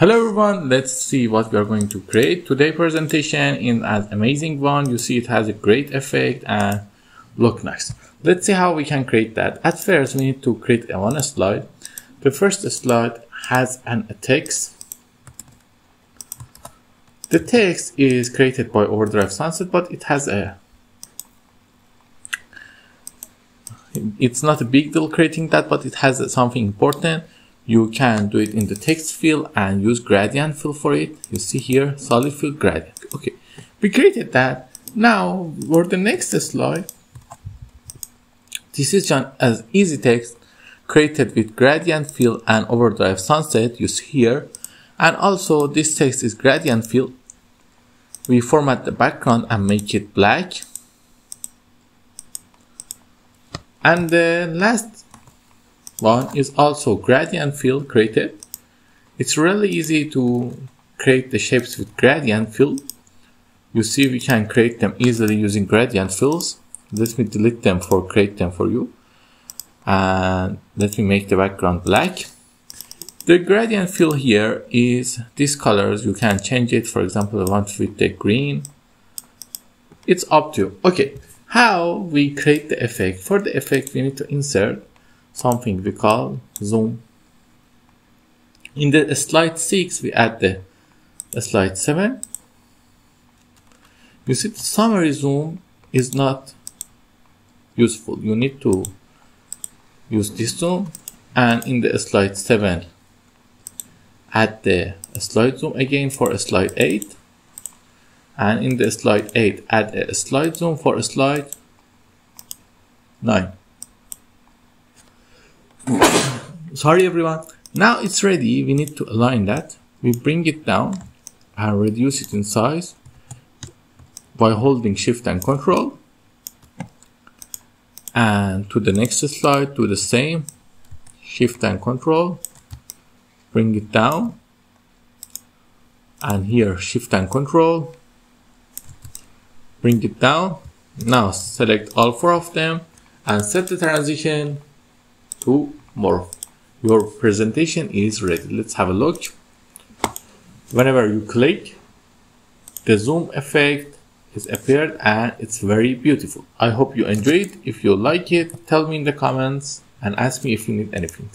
Hello everyone, let's see what we are going to create. Today's presentation is an amazing one. You see it has a great effect and look nice. Let's see how we can create that. At first, we need to create one slide. The first slide has a text. The text is created by Overdrive Sunset, but it has it's not a big deal creating that, but it has something important. You can do it in the text field and use gradient fill for it. You see here, solid fill gradient. Okay, we created that. Now, for the next slide, this is just as easy text created with gradient fill and Overdrive Sunset. You see here, and also this text is gradient fill. We format the background and make it black. And the last one is also gradient fill created. It's really easy to create the shapes with gradient fill. You see, we can create them easily using gradient fills. Let me delete them for create them for you. And let me make the background black. The gradient fill here is these colors. You can change it. For example, I want with the green. It's up to you. Okay, how we create the effect? For the effect, we need to insert something we call zoom. In the slide 6, we add the slide 7. You see, the summary zoom is not useful. You need to use this zoom, and in the slide 7, add the slide zoom again for slide 8, and in the slide 8, add a slide zoom for slide 9. Sorry everyone. Now it's ready. We need to align that. We bring it down and reduce it in size by holding Shift and Control. And to the next slide, do the same. Shift and Control. Bring it down. And here, Shift and Control. Bring it down. Now select all four of them and set the transition to morph. Your presentation is ready. Let's have a look. Whenever you click, the zoom effect has appeared and it's very beautiful. I hope you enjoyed. If you like it, tell me in the comments and ask me if you need anything.